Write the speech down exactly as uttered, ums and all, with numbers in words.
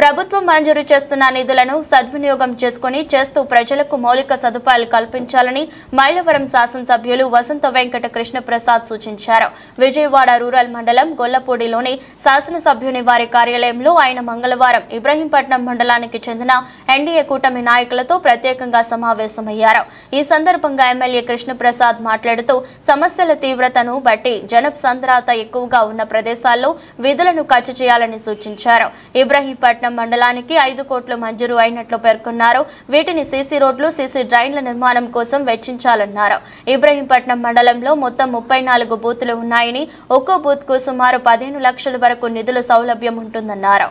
ప్రభుత్వం మంజూరు చేస్తున్న నిధులను సద్వినియోగం చేసుకొని చేస్తూ ప్రజలకు మౌలిక సదుపాయాలు కల్పించాలని మైలవరం శాసనసభ్యులు వసంత వెంకట కృష్ణ ప్రసాద్ సూచించారు. విజయవాడ రూరల్ మండలం గొల్లపూడిలోని శాసనసభ్యుని వారి కార్యాలయంలో ఆయన మంగళవారం ఇబ్రహీంపట్నం మండలానికి చెందిన ఎన్డీఏ కూటమి నాయకులతో ప్రత్యేకంగా సమావేశమయ్యారు. ఈ సందర్భంగా ఎమ్మెల్యే కృష్ణప్రసాద్ మాట్లాడుతూ సమస్యల తీవ్రతను బట్టి జనసంద్రత ఎక్కువగా ఉన్న ప్రదేశాల్లో విధులను ఖర్చు చేయాలని సూచించారు. ఇబ్రహీంపట్నం మండలానికి ఐదు కోట్లు మంజూరు అయినట్లు పేర్కొన్నారు. వీటిని సీసీ రోడ్లు, సీసీ డ్రైన్ల నిర్మాణం కోసం వెచ్చించాలన్నారు. ఇబ్రహీంపట్నం మండలంలో మొత్తం ముప్పై నాలుగు బూతులు ఉన్నాయని, ఒక్కో బూత్ కు సుమారు పదిహేను లక్షల వరకు నిధుల సౌలభ్యం ఉంటుందన్నారు.